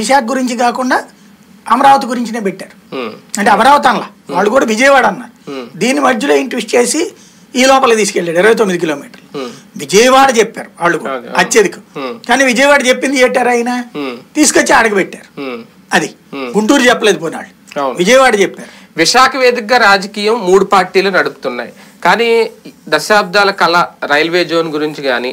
విశాఖ గురించి కాకుండా అమరావతి గురించినే పెట్టారు. అంటే అమరావతి అన్న వాళ్ళు కూడా విజయవాడ అన్నారు. దీని మధ్యలో ఇన్ ట్విస్ట్ చేసి ఈ లోపలికి తీసుకెళ్ళాడు 29 కిలోమీటర్లు. విజయవాడ చెప్పారు వాళ్ళు కూడా అత్యధికం, కానీ విజయవాడ చెప్పింది ఏటారు ఆయన తీసుకొచ్చి ఆడికి పెట్టారు. అది గుంటూరు చెప్పలేదు, పోనాడు విజయవాడ చెప్పారు. విశాఖ వేదికగా రాజకీయం మూడు పార్టీలు నడుపుతున్నాయి, కానీ దశాబ్దాల కళ రైల్వే జోన్ గురించి కానీ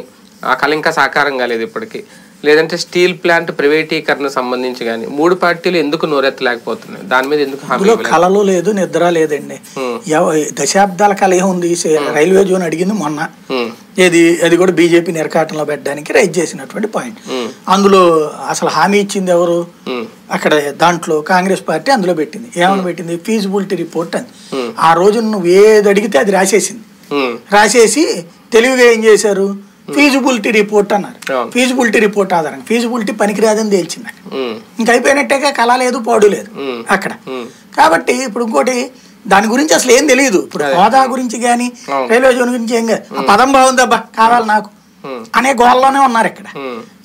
ఆ కళ ఇంకా సాకారం కాలేదు ఇప్పటికీ, లేదంటే స్టీల్ ప్లాంట్ ప్రైవేటీకరణ సంబంధించి కానీ మూడు పార్టీలు ఎందుకు నోరెత్తలేకపోతున్నాయి? దాని మీద ఎందుకు కళలు లేదు, నిద్ర లేదండి. దశాబ్దాల కళ ఏముంది? రైల్వే జోన్ అడిగింది మొన్న, ఏది అది కూడా బీజేపీ నిర్కాటంలో పెట్టడానికి రైజ్ చేసినటువంటి పాయింట్. అందులో అసలు హామీ ఇచ్చింది ఎవరు? అక్కడ దాంట్లో కాంగ్రెస్ పార్టీ అందులో పెట్టింది. ఏమైనా పెట్టింది ఫీజిబిలిటీ రిపోర్ట్ అని. ఆ రోజు నువ్వు ఏది అడిగితే అది రాసేసింది. రాసేసి తెలివిగా ఏం చేశారు, ఫీజిబిలిటీ రిపోర్ట్ అన్నారు. ఫీజిబిలిటీ రిపోర్ట్ ఆధారంగా ఫీజిబిలిటీ పనికిరాదని తేల్చింది. అక్కడ ఇంక అయిపోయినట్టేగా, కళ లేదు పాడు లేదు అక్కడ. కాబట్టి ఇప్పుడు ఇంకోటి దాని గురించి అసలు ఏం తెలియదు. ఇప్పుడు హోదా గురించి కానీ రైల్వే జోన్ గురించి ఏం కాదు, పదం బాగుందబ్బా కావాలి నాకు అనే గోల్లోనే ఉన్నారు ఇక్కడ.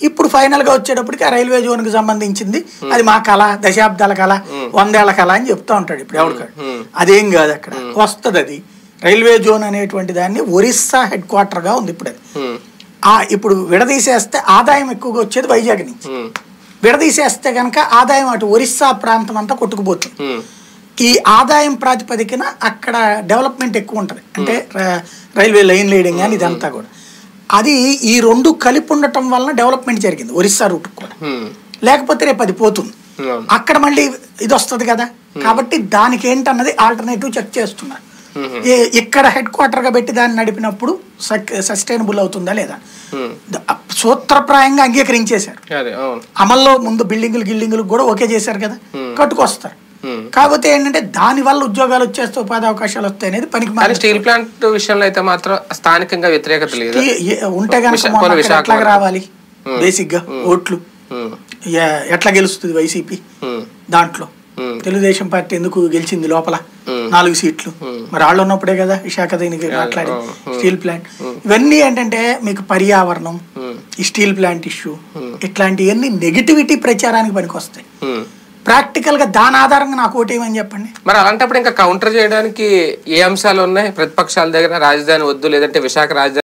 ఇప్పుడు ఫైనల్ గా వచ్చేటప్పటికి ఆ రైల్వే జోన్ కి సంబంధించింది అది మా కళ, దశాబ్దాల కళ, 100 ఏళ్ల కళ అని చెప్తా ఉంటాడు ఇప్పుడు ఎవరికాడు. అదేం కాదు, అక్కడ వస్తుంది. అది రైల్వే జోన్ అనేటువంటి దాన్ని ఒరిస్సా హెడ్ క్వార్టర్ గా ఉంది ఇప్పుడు. అది ఇప్పుడు విడదీసేస్తే ఆదాయం ఎక్కువగా వచ్చేది వైజాగ్ నుంచి. విడదీసేస్తే కనుక ఆదాయం అటు ఒరిస్సా ప్రాంతం అంతా కొట్టుకుపోతుంది. ఈ ఆదాయం ప్రాతిపదికన అక్కడ డెవలప్మెంట్ ఎక్కువ ఉంటుంది, అంటే రైల్వే లైన్ లేయడం కానీ ఇదంతా కూడా. అది ఈ రెండు కలిపి ఉండటం వలన డెవలప్మెంట్ జరిగింది ఒరిస్సా రూట్ కూడా. లేకపోతే రేపు అది పోతుంది, అక్కడ మళ్ళీ ఇది వస్తుంది కదా. కాబట్టి దానికి ఏంటన్నది ఆల్టర్నేటివ్ చెక్ చేస్తున్నారు. ఇక్కడ హెడ్ క్వార్టర్ గా పెట్టి దాన్ని నడిపినప్పుడు సస్టైనబుల్ అవుతుందా లేదా సూత్రప్రాయంగా అంగీకరించేశారు. అమల్లో ముందు బిల్డింగులు కూడా ఓకే చేశారు కదా, కట్టుకొస్తారు. కాకపోతే ఏంటంటే దాని వల్ల ఉద్యోగాలు వచ్చేస్తే ఉపాధి అవకాశాలు వస్తాయి అనేది పనికి. స్టీల్ ప్లాంట్ విషయంలో అయితే మాత్రం స్థానికంగా వ్యతిరేకత లేదు, ఉంటే కనుక ఎట్లా రావాలి బేసిక్ గా ఓట్లు, ఎట్లా గెలుస్తుంది వైసీపీ దాంట్లో? తెలుగుదేశం పార్టీ ఎందుకు గెలిచింది లోపల 4 సీట్లు? మరి వాళ్ళు ఉన్నప్పుడే కదా విశాఖ దీనికి మాట్లాడి స్టీల్ ప్లాంట్. ఇవన్నీ ఏంటంటే మీకు పర్యావరణం, ఈ స్టీల్ ప్లాంట్ ఇష్యూ, ఇట్లాంటివన్నీ నెగిటివిటీ ప్రచారానికి పనికి వస్తాయి. ప్రాక్టికల్ గా దాని ఆధారంగా నాకు ఓటేమని చెప్పండి. మరి అలాంటప్పుడు ఇంకా కౌంటర్ చేయడానికి ఏ అంశాలు ఉన్నాయి ప్రతిపక్షాల దగ్గర? రాజధాని వద్దు, లేదంటే విశాఖ రాజధాని